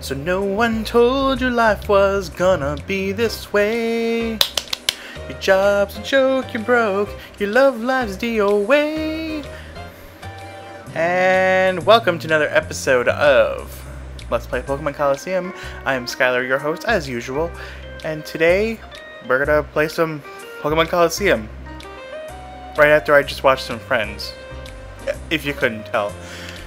So no one told you life was gonna be this way. Your job's a joke, you're broke, your love life's DOA. And welcome to another episode of Let's Play Pokemon Colosseum. I am Skylar, your host, as usual. And today, we're gonna play some Pokemon Colosseum. Right after I just watched some Friends, if you couldn't tell.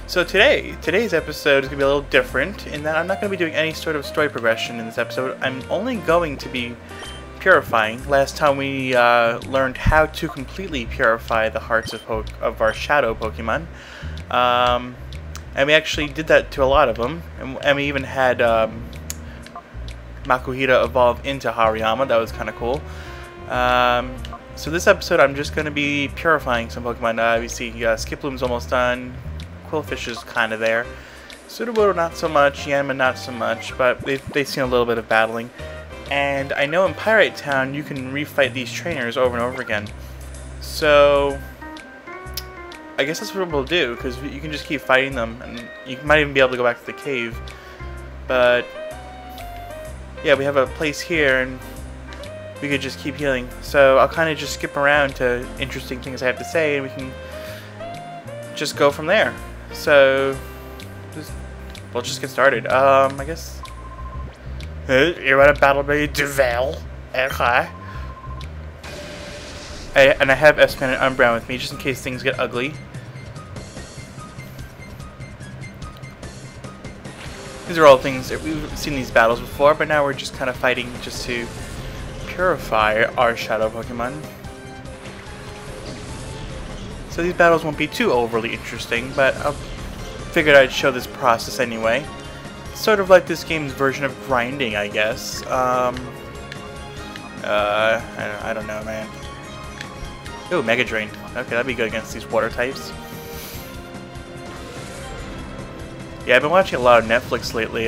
So today's episode is going to be a little different in that I'm not going to be doing any sort of story progression in this episode. I'm only going to be purifying. Last time we learned how to completely purify the hearts of our shadow Pokemon. And we actually did that to a lot of them. And we even had Makuhita evolve into Hariyama. That was kind of cool. So this episode I'm just going to be purifying some Pokemon. Obviously Skiploom's almost done. Qwilfish is kind of there. Sudowoodo not so much, Yanma not so much, but they've seen a little bit of battling. And I know in Pyrite Town you can refight these trainers over and over again. So I guess that's what we'll do, because you can just keep fighting them, and you might even be able to go back to the cave. But yeah, we have a place here, and we could just keep healing. So I'll kind of just skip around to interesting things I have to say, and we can just go from there. So we'll just get started. I guess you're at a battle by Duvel. Okay. And I have Espeon and Umbreon with me just in case things get ugly. These are all things that we've seen these battles before, but now we're just kind of fighting just to purify our shadow Pokemon. So these battles won't be too overly interesting, but I figured I'd show this process anyway. It's sort of like this game's version of grinding, I guess. I don't know, man. Ooh, Mega Drain. Okay, that'd be good against these water types. Yeah, I've been watching a lot of Netflix lately.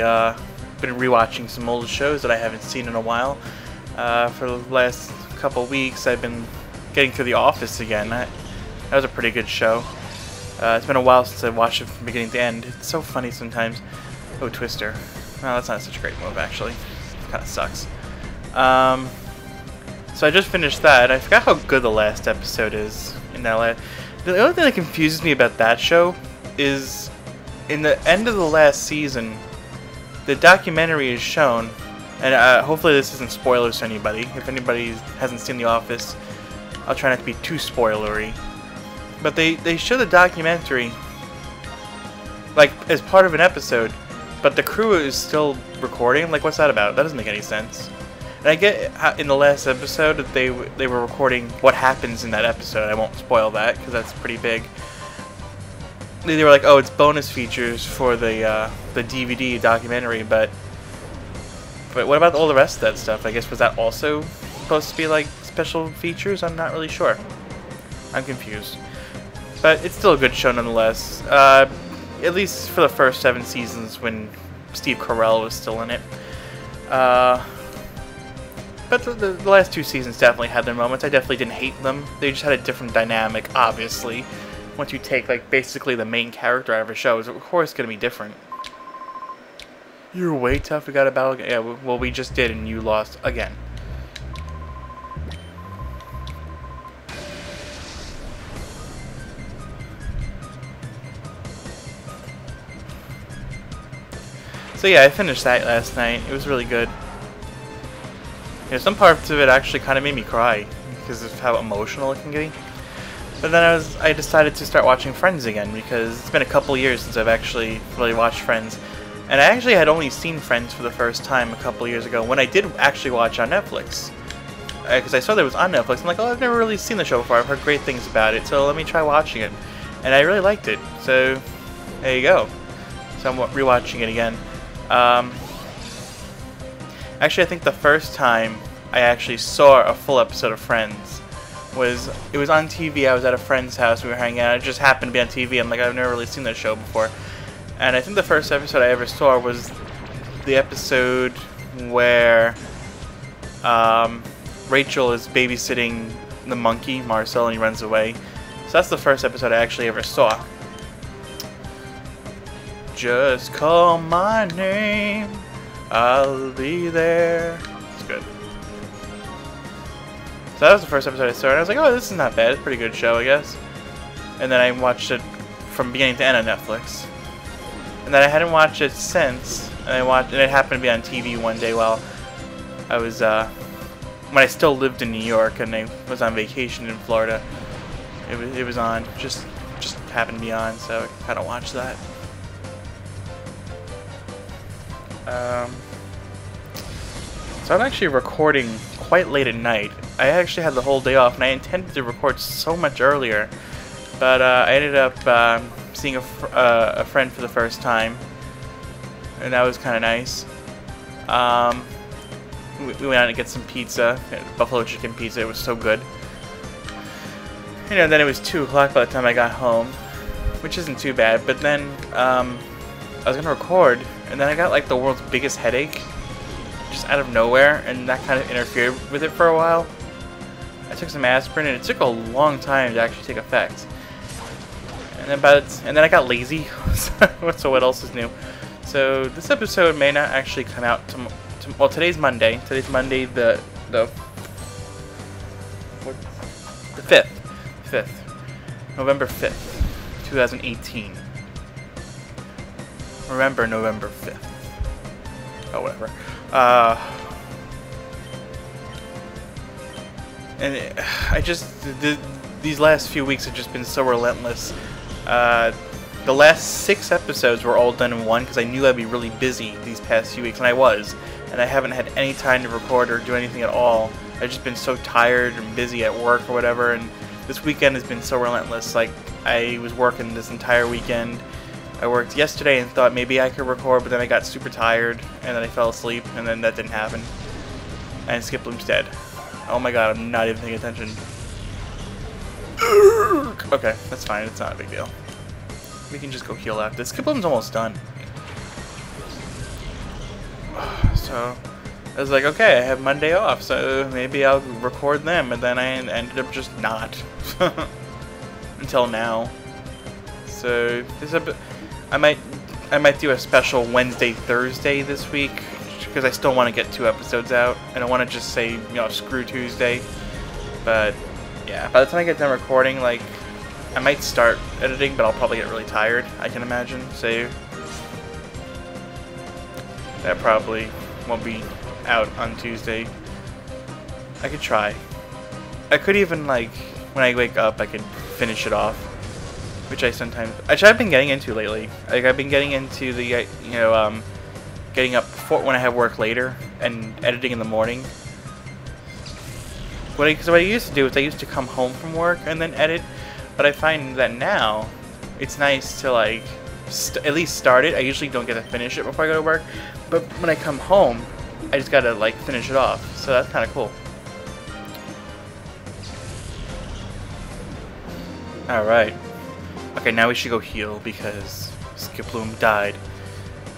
Been rewatching some old shows that I haven't seen in a while. For the last couple weeks, I've been getting through The Office again. That was a pretty good show. It's been a while since I watched it from beginning to end. It's so funny sometimes. Oh, Twister. Oh, that's not such a great move, actually. It kind of sucks. So I just finished that. I forgot how good the last episode is. The only thing that confuses me about that show is in the end of the last season, the documentary is shown, and hopefully this isn't spoilers to anybody. If anybody hasn't seen The Office, I'll try not to be too spoilery. But they show the documentary like as part of an episode, but the crew is still recording. Like, what's that about? That doesn't make any sense. And I get how in the last episode that they were recording what happens in that episode. I won't spoil that because that's pretty big. They were like, oh, it's bonus features for the DVD documentary, but what about all the rest of that stuff? I guess was that also supposed to be like special features? I'm not really sure. I'm confused. But it's still a good show nonetheless, at least for the first 7 seasons when Steve Carell was still in it. But the last 2 seasons definitely had their moments. I definitely didn't hate them. They just had a different dynamic, obviously. Once you take, like, basically the main character out of a show, it's of course going to be different. You're way tough. We got a battle. Yeah, well, we just did, and you lost again. So yeah, I finished that last night. It was really good. You know, some parts of it actually kind of made me cry because of how emotional it can be. But then I decided to start watching Friends again because it's been a couple years since I've actually really watched Friends. And I actually had only seen Friends for the first time a couple years ago when I did actually watch on Netflix. Because I saw that it was on Netflix. I'm like, oh, I've never really seen the show before. I've heard great things about it, so let me try watching it. And I really liked it. So there you go. So I'm rewatching it again. Actually, I think the first time I actually saw a full episode of Friends was on TV. I was at a friend's house, we were hanging out, it just happened to be on TV. I'm like, I've never really seen this show before. And I think the first episode I ever saw was the episode where Rachel is babysitting the monkey, Marcel, and he runs away. So that's the first episode I actually ever saw. Just call my name, I'll be there. It's good. So that was the first episode I started. I was like, oh, this is not bad. It's a pretty good show, I guess. And then I watched it from beginning to end on Netflix. And then I hadn't watched it since. And I watched, and it happened to be on TV one day while I was, when I still lived in New York and I was on vacation in Florida. It was on, just happened to be on, so I kind of watched that. So I'm actually recording quite late at night. I actually had the whole day off, and I intended to record so much earlier, but I ended up seeing a friend for the first time, and that was kind of nice. We went out to get some pizza, buffalo chicken pizza. It was so good. You know, then it was 2 o'clock by the time I got home, which isn't too bad. But then I was gonna record, and then I got like the world's biggest headache. Just out of nowhere, and that kind of interfered with it for a while. I took some aspirin, and it took a long time to actually take effect. And then I got lazy. So what else is new? So this episode may not actually come out tomorrow. Well, today's Monday. Today's Monday, the 5th, November 5th, 2018. Remember November 5th. Oh, whatever. And I just, these last few weeks have just been so relentless. The last 6 episodes were all done in one because I knew I'd be really busy these past few weeks, and I was. And I haven't had any time to record or do anything at all. I've just been so tired and busy at work or whatever, and this weekend has been so relentless. Like, I was working this entire weekend. I worked yesterday and thought maybe I could record, but then I got super tired, and then I fell asleep, and then that didn't happen. And Skiploom's dead. Oh my god, I'm not even paying attention. Okay, that's fine, it's not a big deal. We can just go heal after this. Skiploom's almost done. So, I was like, okay, I have Monday off, so maybe I'll record them, and then I ended up just not. Until now. So, this episode... I might do a special Wednesday, Thursday this week, because I still want to get 2 episodes out, and I want to just say, you know, screw Tuesday. But, yeah, by the time I get done recording, like, I might start editing, but I'll probably get really tired, I can imagine, so that probably won't be out on Tuesday. I could try. I could even, like, when I wake up, I could finish it off. Which I sometimes, actually, I've been getting into lately. Like, I've been getting into the, you know, getting up before, when I have work later, and editing in the morning. So what I used to do is I used to come home from work and then edit, but I find that now it's nice to, like, at least start it. I usually don't get to finish it before I go to work, but when I come home, I just gotta, like, finish it off. So that's kind of cool. All right. Okay, now we should go heal because Skiploom died.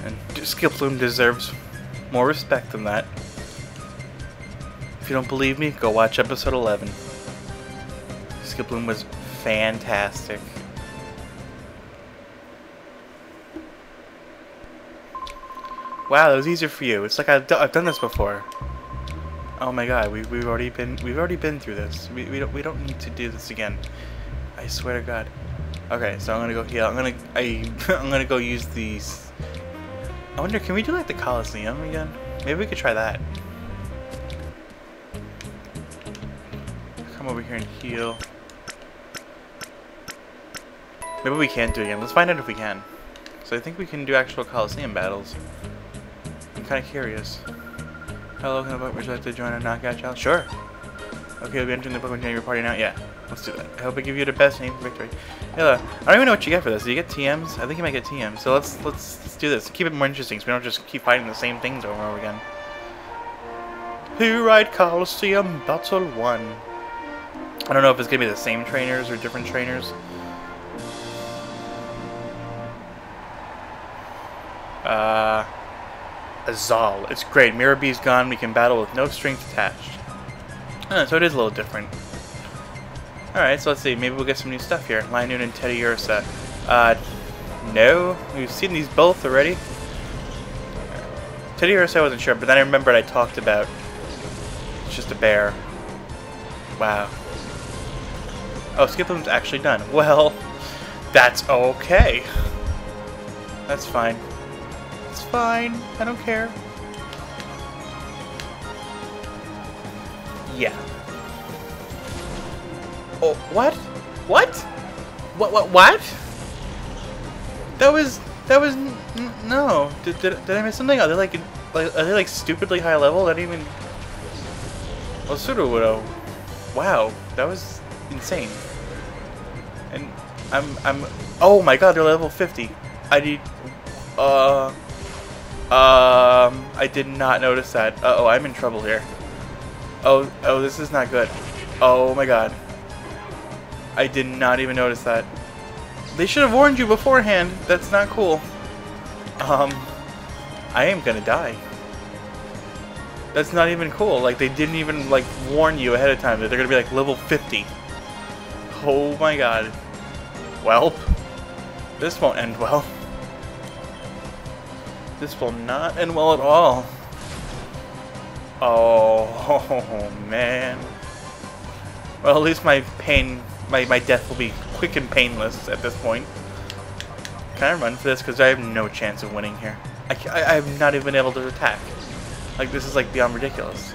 And Skiploom deserves more respect than that. If you don't believe me, go watch episode 11. Skiploom was fantastic. Wow, that was easier for you. It's like I've done this before. Oh my god, we've already been through this. We don't need to do this again. I swear to god. Okay, so I'm gonna go heal. I'm gonna go use these. I wonder, can we do like the Colosseum again? Maybe we could try that. Come over here and heal. Maybe we can't do it again. Let's find out if we can. So I think we can do actual Colosseum battles. I'm kind of curious. Hello, can I would you like to join a knockout challenge? Sure. Okay, we'll be entering the Pokemon Jam party now. Yeah. Let's do that. I hope I give you the best name for victory. Hello. I don't even know what you get for this. Do you get TMs? I think you might get TMs. So let's do this. Keep it more interesting so we don't just keep fighting the same things over and over again. Pyrite Colosseum Battle 1. I don't know if it's going to be the same trainers or different trainers. Azal. It's great. Mirabee's gone. We can battle with no strings attached. Oh, so it is a little different. Alright, so let's see. Maybe we'll get some new stuff here. Lanturn and Teddy Ursa. know. We've seen these both already. Teddy Ursa I wasn't sure, but then I remembered I talked about. It's just a bear. Wow. Oh, Skiploom's actually done. Well, that's okay. That's fine. It's fine. I don't care. Yeah. Oh, what? What? What? No. Did I miss something? Are they like stupidly high level? I didn't even. Oh, Sudowoodo. Wow, that was insane. And I'm. Oh my God, they're level 50. I did. I did not notice that. Uh oh, I'm in trouble here. Oh, this is not good. Oh my God. I did not even notice that. They should have warned you beforehand. That's not cool. I am gonna die. That's not even cool. Like, they didn't even, like, warn you ahead of time that they're gonna be, like, level 50. Oh my God. Well, this won't end well. This will not end well at all. Oh, man. Well, at least my pain... My death will be quick and painless at this point. Can I run for this? Because I have no chance of winning here. I've not even been able to attack. Like, this is, like, beyond ridiculous.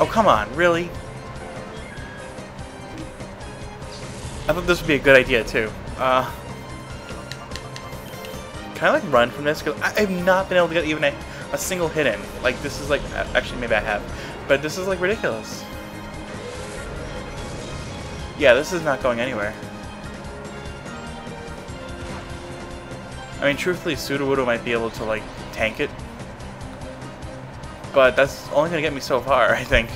Oh, come on. Really? I thought this would be a good idea, too. Can I, like, run from this? Because I've not been able to get even a single hit in. Like, this is, like... Actually, maybe I have. But this is, like, ridiculous. Yeah, this is not going anywhere. I mean, truthfully, Sudowoodo might be able to, like, tank it. But that's only going to get me so far, I think.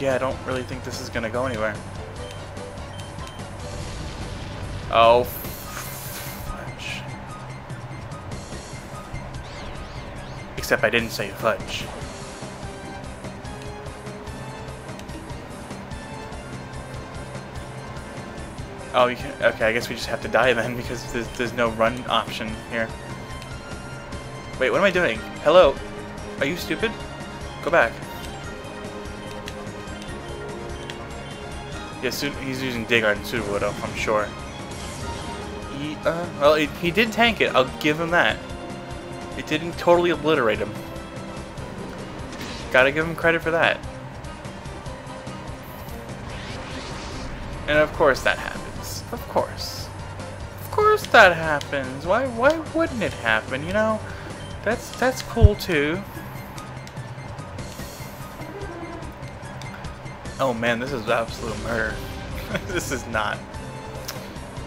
Yeah, I don't really think this is going to go anywhere. Oh, fudge. Except I didn't say fudge. Oh, you can't. Okay, I guess we just have to die then because there's no run option here. Wait, what am I doing? Hello? Are you stupid? Go back. Yeah, he's using Digard and Sudowoodo, I'm sure. Well, he did tank it. I'll give him that. It didn't totally obliterate him. Gotta give him credit for that. And of course that happens. Of course that happens. Why wouldn't it happen? You know, that's cool too. Oh man, this is absolute murder. This is not.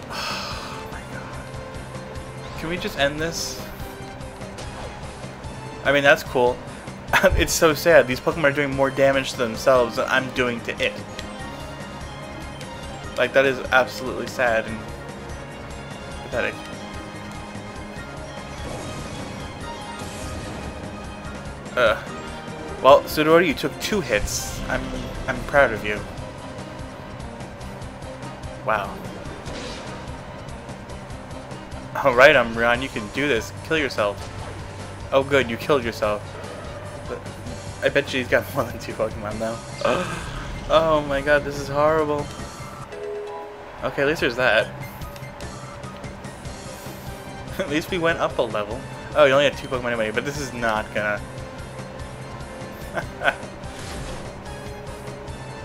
Oh my God. Can we just end this? I mean, that's cool. It's so sad. These Pokemon are doing more damage to themselves than I'm doing to it. Like, that is absolutely sad and pathetic. Well, Sudowoodo, you took 2 hits. I'm proud of you. Wow. Alright, Umbreon, you can do this. Kill yourself. Oh good, you killed yourself. But I bet you he's got more than 2 Pokemon now. Oh my God, this is horrible. Okay, at least there's that. At least we went up a level. Oh, you only had 2 Pokemon anyway, but this is not gonna...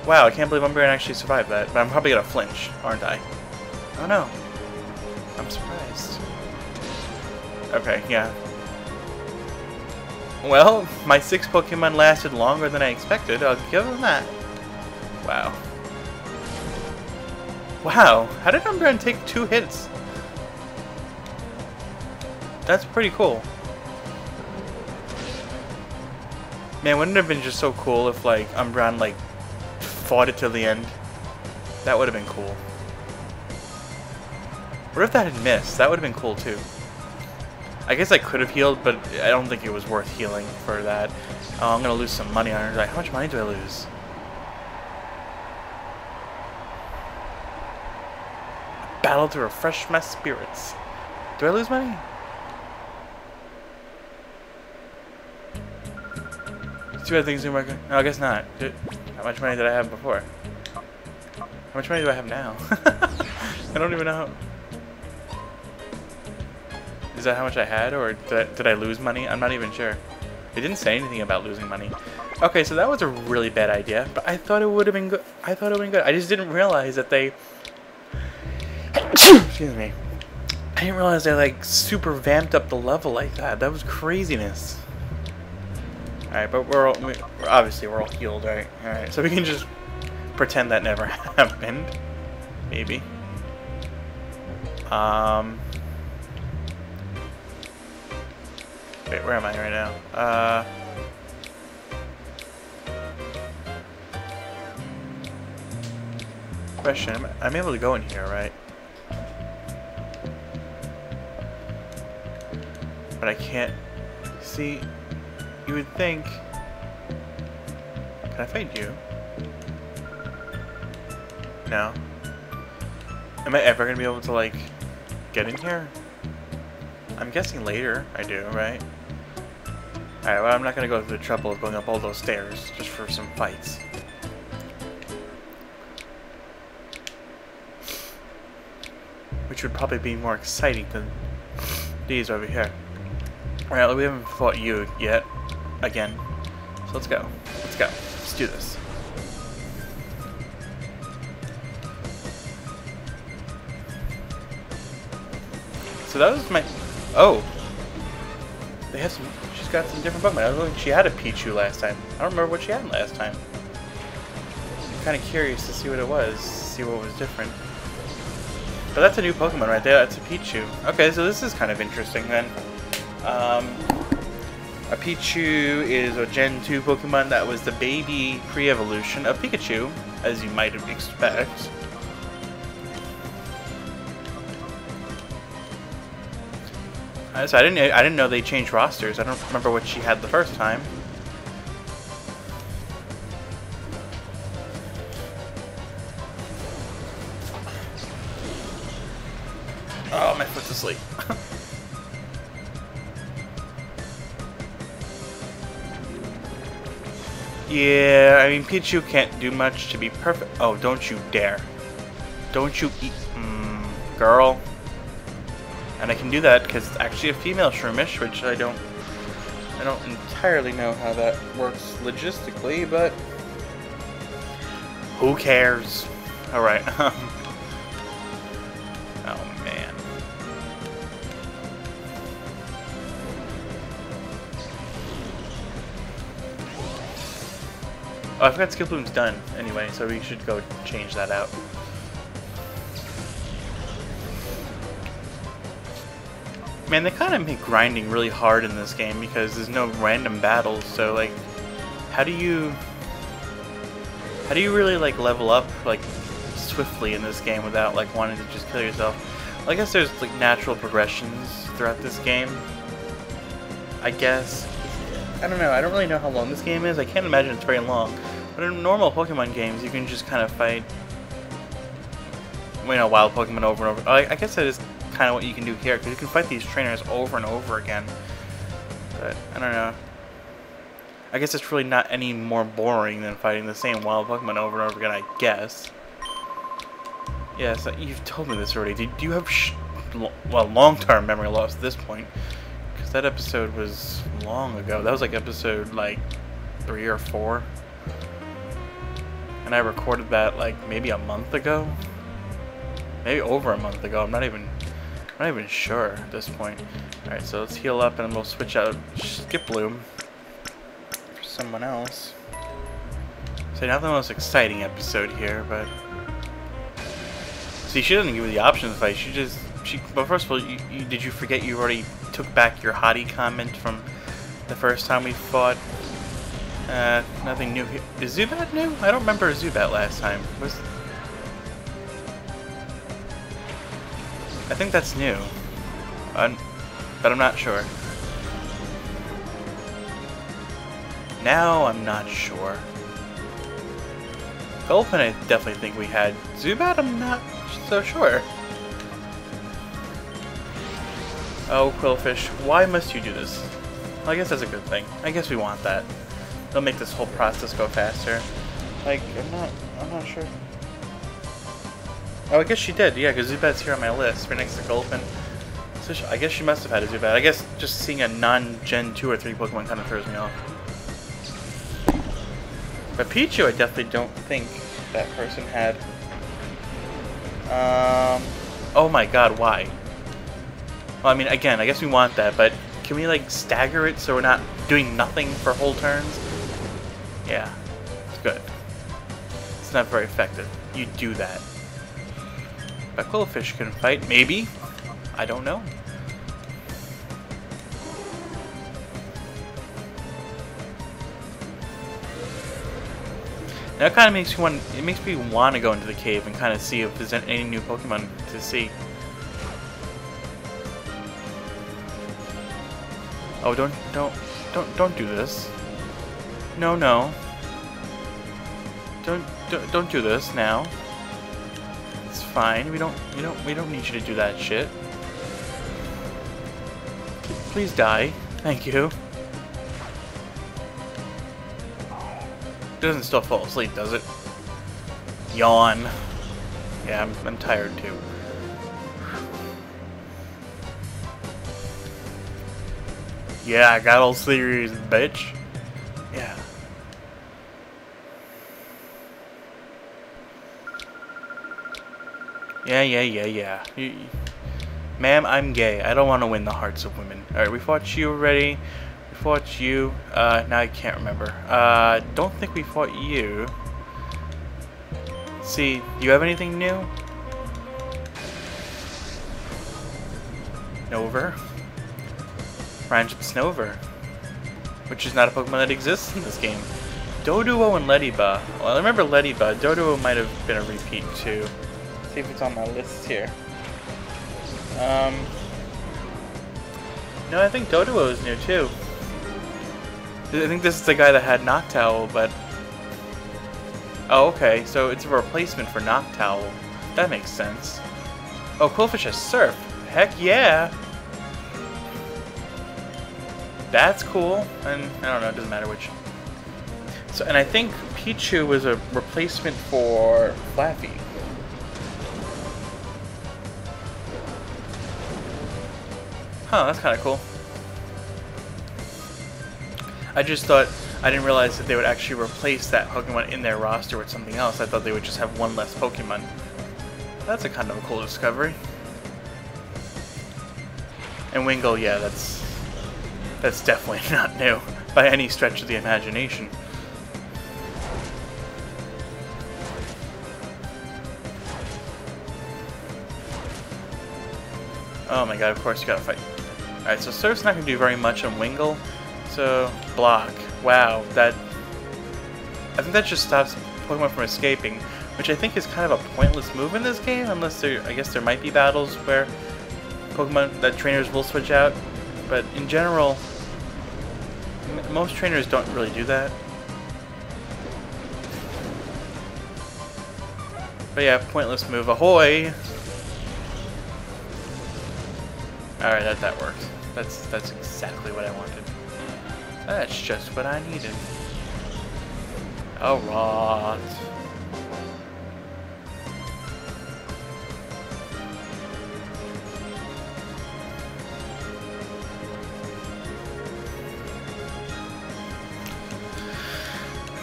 Wow, I can't believe Umbreon actually survived that, but I'm probably gonna flinch, aren't I? Oh no. I'm surprised. Okay, yeah. Well, my 6 Pokemon lasted longer than I expected, I'll give them that. Wow. Wow, how did Umbreon take 2 hits? That's pretty cool. Man, wouldn't it have been just so cool if, like, Umbreon, like, fought it till the end? That would have been cool. What if that had missed? That would have been cool, too. I guess I could have healed, but I don't think it was worth healing for that. Oh, I'm gonna lose some money on her. Like, how much money do I lose? battle to refresh my spirits. Do I lose money? Two other things didn't work. No, I guess not. How much money did I have before? How much money do I have now? I don't even know. Is that how much I had, or did I lose money? I'm not even sure. It didn't say anything about losing money. Okay, so that was a really bad idea, but I thought it would have been good. I thought it would have been good. I just didn't realize that they... Excuse me. I didn't realize they, like, super vamped up the level like that. That was craziness. Alright, but we're all healed, right? Alright, so we can just pretend that never happened. Maybe. Wait, where am I right now? Question, I'm able to go in here, right? But I can't see. You would think... Can I fight you? No. Am I ever gonna be able to, like, get in here? I'm guessing later I do, right? Alright, well, I'm not gonna go through the trouble of going up all those stairs just for some fights. Which would probably be more exciting than these over here. Alright, well, we haven't fought you yet. Again. So let's go. Let's go. Let's do this. So that was my... Oh! They have some... She's got some different Pokemon. I don't think she had a Pichu last time. I don't remember what she had last time. I'm kind of curious to see what it was. See what was different. But that's a new Pokemon right there. That's a Pichu. Okay, so this is kind of interesting then. A Pichu is a Gen 2 Pokemon that was the baby pre-evolution of Pikachu, as you might expect. So I didn't know they changed rosters. I don't remember what she had the first time. Oh, my foot's asleep. Yeah, I mean, Pichu can't do much to be perfect. Oh, don't you dare. Don't you eat... girl. And I can do that because it's actually a female Shroomish, which I don't entirely know how that works logistically, but... Who cares? Alright. Oh, man. Oh, I forgot Skiploom's done anyway, so we should go change that out. Man, they kind of make grinding really hard in this game because there's no random battles, so, like, how do you really, like, level up, like, swiftly in this game without, like, wanting to just kill yourself? Well, I guess there's, like, natural progressions throughout this game, I guess. I don't know, I don't really know how long this game is. I can't imagine it's very long. But in normal Pokemon games, you can just kind of fight, you know, wild Pokemon over and over. I guess that is kind of what you can do here, because you can fight these trainers over and over again. But, I don't know. I guess it's really not any more boring than fighting the same wild Pokemon over and over again, I guess. Yeah, so you've told me this already. Do you have, well, long-term memory loss at this point? That episode was long ago. That was like episode like 3 or 4, and I recorded that like maybe a month ago, maybe over a month ago. I'm not even sure at this point. All right, so let's heal up and we'll switch out Skiploom for someone else. So not the most exciting episode here, but see, she doesn't give you the option to fight. She just... Well, first of all, did you forget you already took back your hottie comment from the first time we fought? Nothing new here. Is Zubat new? I don't remember a Zubat last time. I think that's new. But I'm not sure. Now I'm not sure. Golfin, I definitely think we had. Zubat, I'm not so sure. Oh, Qwilfish, why must you do this? Well, I guess that's a good thing. I guess we want that. It'll make this whole process go faster. Like, I'm not sure. Oh, I guess she did, yeah, because Zubat's here on my list, right next to Golfin. So I guess she must have had a Zubat. I guess just seeing a non-Gen 2 or 3 Pokemon kind of throws me off. But Pichu, I definitely don't think that person had. Oh my god, why? Well, I mean, again, I guess we want that, but can we, like, stagger it so we're not doing nothing for whole turns? Yeah, it's good. It's not very effective. You do that. But Qwilfish can fight, maybe? I don't know. Now it kind of makes me want. It makes me want to go into the cave and kind of see if there's any new Pokemon to see. Oh, don't do this. No. Don't do this now. It's fine. We don't need you to do that shit. Please die. Thank you. Doesn't still fall asleep, does it? Yawn. Yeah, I'm tired too. Yeah, I got all serious, bitch. Yeah. Yeah. Ma'am, I'm gay. I don't want to win the hearts of women. Alright, we fought you already. Fought you, now I can't remember. Don't think we fought you. See, do you have anything new? Snover? Rhymes with Snover. Which is not a Pokemon that exists in this game. Doduo and Ledyba. Well, I remember Ledyba. Doduo might have been a repeat too. Let's see if it's on my list here. No, I think Doduo is new too. I think this is the guy that had Noctowl, but... Oh, okay, so it's a replacement for Noctowl. That makes sense. Oh, Qwilfish has Surf. Heck yeah! That's cool, and I don't know, it doesn't matter which. So, and I think Pichu was a replacement for Flaffy. Huh, that's kinda cool. I just thought, I didn't realize that they would actually replace that Pokemon in their roster with something else. I thought they would just have one less Pokemon. That's a kind of a cool discovery. And Wingull, yeah, that's definitely not new by any stretch of the imagination. Oh my god, of course you gotta fight. Alright, so Surf's not gonna do very much on Wingull. So, block. Wow, that... I think that just stops Pokemon from escaping, which I think is kind of a pointless move in this game, unless there... I guess there might be battles where Pokemon... that trainers will switch out, but in general, most trainers don't really do that. But yeah, pointless move. Ahoy! Alright, that worked. That's exactly what I wanted. That's just what I needed. Alright.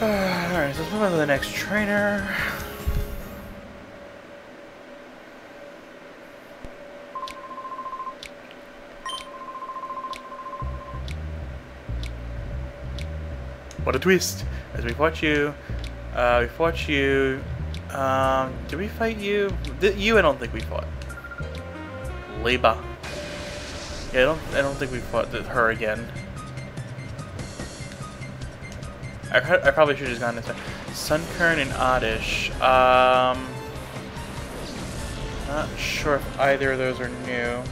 Alright, so let's move on to the next trainer. What a twist! As we fought you, did we fight you? I don't think we fought. Ledyba. Yeah, I don't think we fought her again. I probably should have just gone this way. Sunkern and Oddish. Not sure if either of those are new.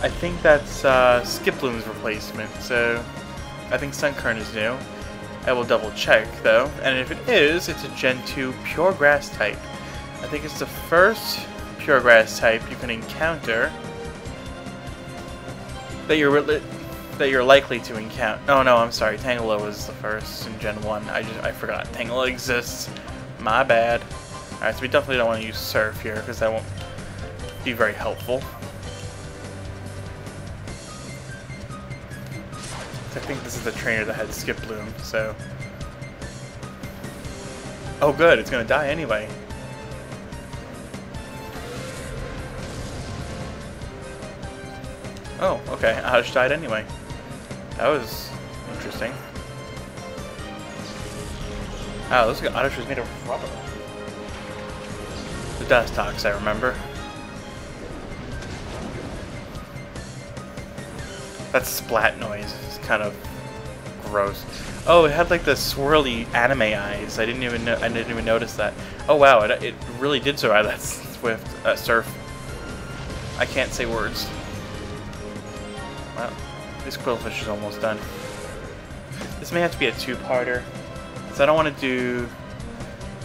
I think that's Skiploom's replacement, so I think Sunkern is new. I will double check though, and if it is, it's a Gen 2 pure grass type. I think it's the first pure grass type you can encounter that you're likely to encounter. Oh no, I'm sorry. Tangela was the first in Gen 1. I forgot. Tangela exists. My bad. Alright, so we definitely don't want to use Surf here because that won't be very helpful. I think this is the trainer that had Skiploom, so... Oh good, it's gonna die anyway. Oh, okay, Oddish died anyway. That was interesting. Oh, this Oddish was made of rubber. The Dustox, I remember. That splat noise is kind of gross. Oh, it had like the swirly anime eyes. I didn't even notice that. Oh wow, it really did survive that swift surf. I can't say words. Wow, this Qwilfish is almost done. This may have to be a two-parter, so I don't want to do.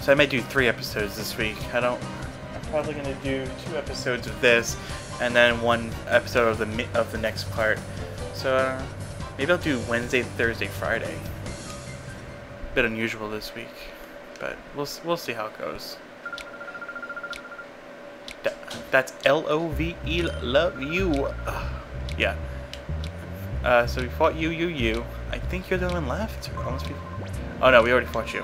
So I may do 3 episodes this week. I'm probably going to do 2 episodes of this, and then 1 episode of the next part. So maybe I'll do Wednesday, Thursday, Friday. Bit unusual this week, but we'll see how it goes. That's L-O-V-E, love you. Yeah. So we fought you. I think you're the one left. Oh no, we already fought you.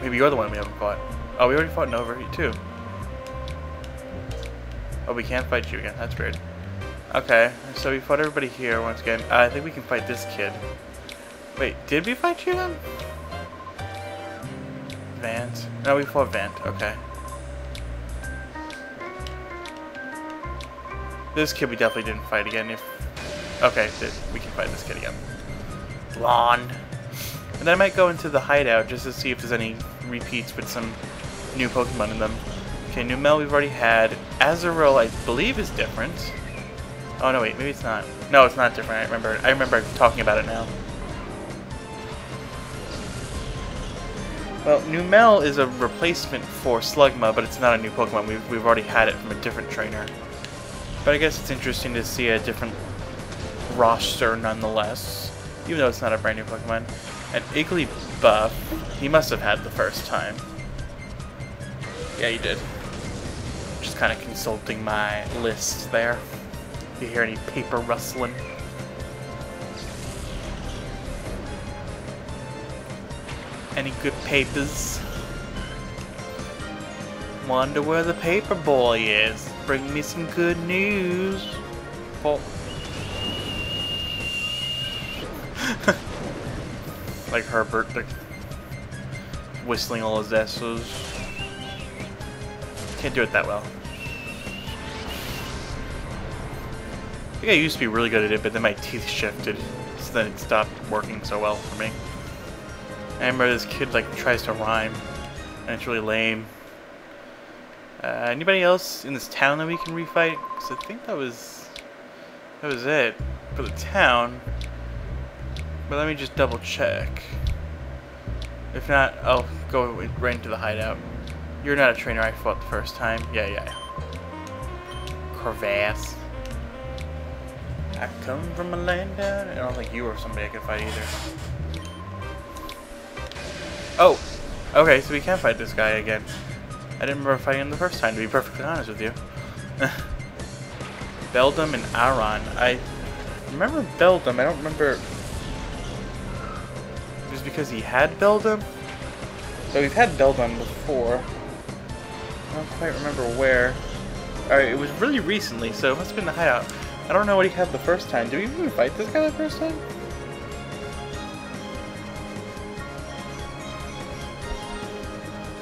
Maybe you're the one we haven't fought. Oh, we already fought Nova too. Oh, we can't fight you again. That's weird. Okay, so we fought everybody here once again. I think we can fight this kid. Wait, did we fight you then? Vant? No, we fought Vant. Okay. This kid we definitely didn't fight again. Okay, we can fight this kid again. Lawn. And then I might go into the hideout just to see if there's any repeats with some new Pokemon in them. Okay, Numel we've already had. Azurill, I believe, is different. Oh no, wait, maybe it's not. No, it's not different. I remember talking about it now. Well, Numel is a replacement for Slugma, but it's not a new Pokemon. We've already had it from a different trainer. But I guess it's interesting to see a different roster nonetheless, even though it's not a brand new Pokemon. And Igglybuff, he must have had the first time. Yeah, he did. Just kind of consulting my list there. If you hear any paper rustling. Any good papers? Wonder where the paper boy is. Bring me some good news. Oh. Like Herbert, like, whistling all his S's. Can't do it that well. I think I used to be really good at it, but then my teeth shifted, so then it stopped working so well for me. I remember this kid like tries to rhyme, and it's really lame. Anybody else in this town that we can refight? Because I think that was it for the town. But let me just double check. If not, I'll go right into the hideout. You're not a trainer I fought the first time. Yeah. Corvass. I come from a land down. I don't think you or somebody I could fight either. Oh, okay, so we can fight this guy again. I didn't remember fighting him the first time, to be perfectly honest with you. Beldum and Aron. I remember Beldum. I don't remember. Just because he had Beldum? So we've had Beldum before. I don't quite remember where. Alright, it was really recently, so it must have been the hideout. I don't know what he had the first time. Did we even fight this guy the first time?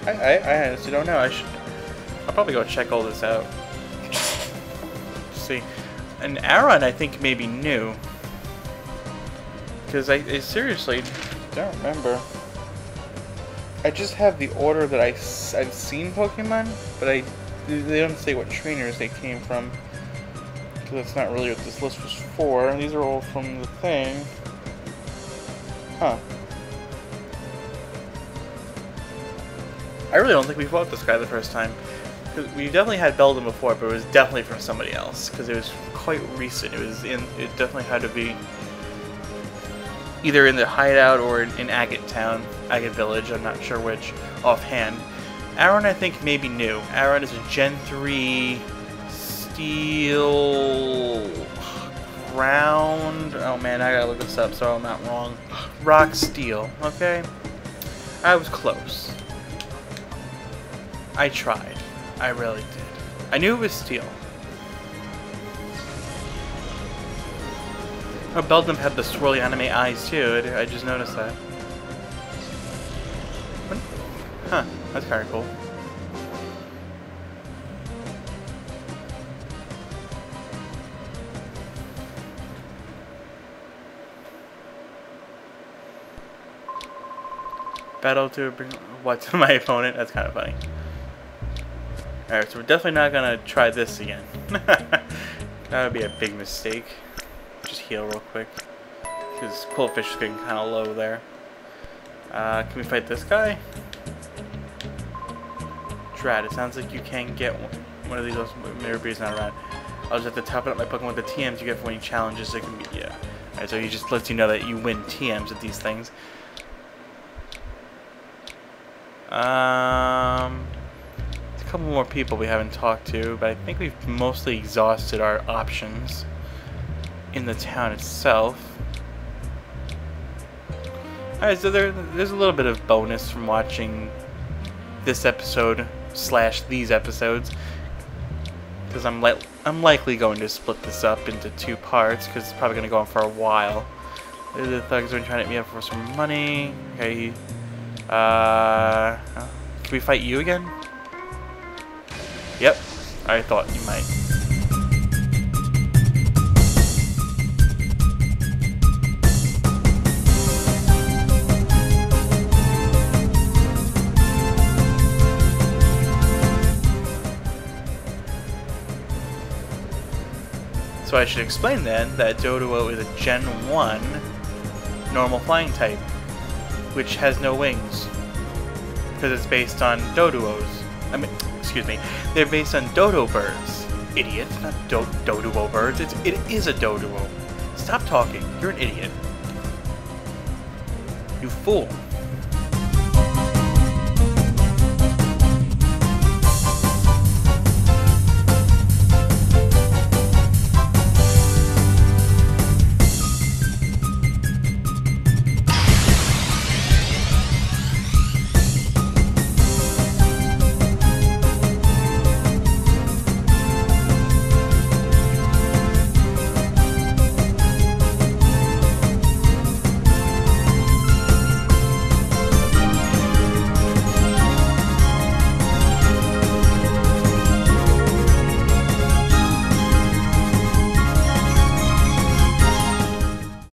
I honestly don't know. I'll probably go check all this out. Let's see. And Aron, I think, may be new. Because I seriously don't remember. I just have the order that I've seen Pokemon, but they don't say what trainers they came from. Because that's not really what this list was for. These are all from the thing. Huh. I really don't think we fought this guy the first time. We definitely had Beldum before, but it was definitely from somebody else, because it was quite recent. It definitely had to be either in the hideout or in Agate Town, Agate Village, I'm not sure which, offhand. Aron, I think, maybe new. Aron is a Gen 3 Steel Ground. Oh man, I gotta look this up so I'm not wrong. Rock Steel, okay? I was close. I tried. I really did. I knew it was steel. Oh, Beldum had the swirly anime eyes too. I just noticed that. Huh, that's kind of cool. Battle to bring what to my opponent? That's kind of funny. Alright, so we're definitely not gonna try this again. That would be a big mistake. Just heal real quick, because Qwilfish is getting kind of low there. Can we fight this guy? Drat, it sounds like you can get one of these. Maybe it's not around. I'll just have to top it up my Pokemon with the TMs you get for winning challenges. It can be, yeah. Alright, so he just lets you know that you win TMs at these things. A couple more people we haven't talked to, but I think we've mostly exhausted our options in the town itself. Alright, so there's a little bit of bonus from watching this episode / these episodes, because I'm likely going to split this up into two parts, because it's probably going to go on for a while. The thugs are trying to hit me up for some money. Okay, can we fight you again? Yep, I thought you might. So I should explain then that Doduo is a Gen 1 normal flying type, which has no wings, because it's based on Doduos. I mean, excuse me, they're based on dodo birds. Idiot, not doduo birds, it is a doduo. Stop talking, you're an idiot. You fool.